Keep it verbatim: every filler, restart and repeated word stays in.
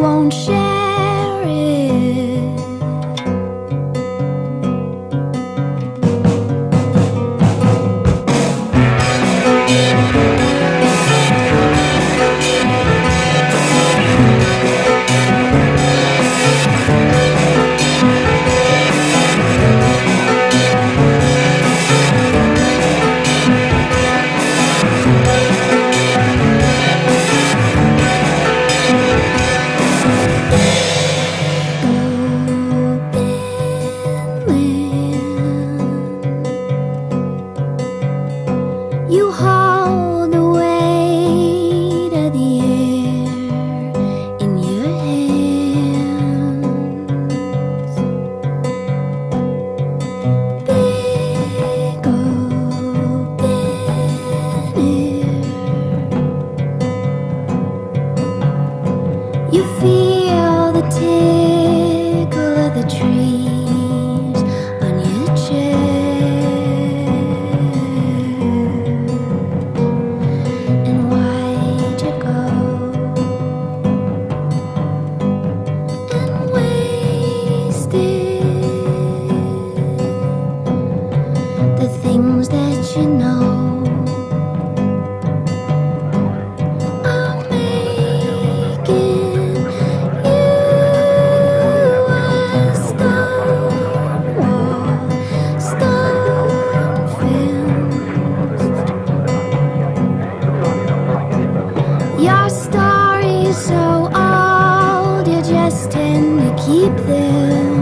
won't share it. So old, you're just tend to keep them.